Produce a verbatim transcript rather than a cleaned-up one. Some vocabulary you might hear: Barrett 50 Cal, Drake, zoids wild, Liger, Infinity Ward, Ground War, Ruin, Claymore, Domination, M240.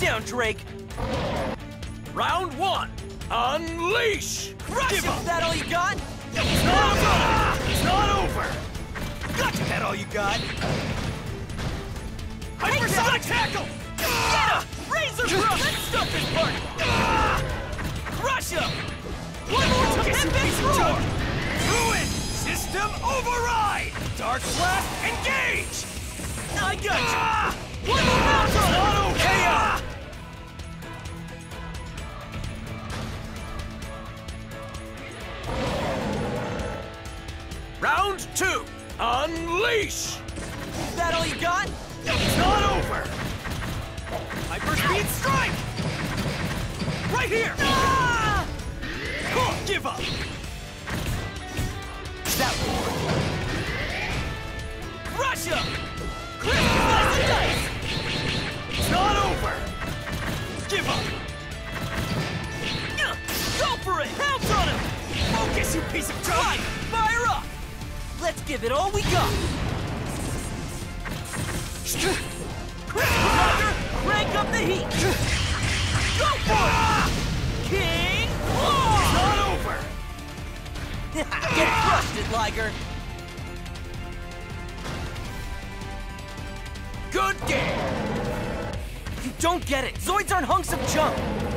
down, Drake! Round one! Unleash! Crush him! Is that all you got? It's not over! It's not over! Gotcha! Is that all you got? Hypersonic tackle! Ah! Razor brush! Let's stop this part! Ah! Crush him! One more time! Epic roar! Ruin! System override! Dark blast, engage! I got you! Ah! One more round! Auto chaos! Round two, unleash! Is that all you got? It's not over! Hyper speed strike! Right here! Ah! Oh, give up! That one! Crush him! Click ah! the dice! It's not over! Give up! Go for it! Pounce on him! Focus, you piece of crap! Fire up! Let's give it all we got! Crank up the heat! Go for it! King Claw! It's not over! Get crushed, Liger! Good game! You don't get it! Zoids aren't hunks of junk!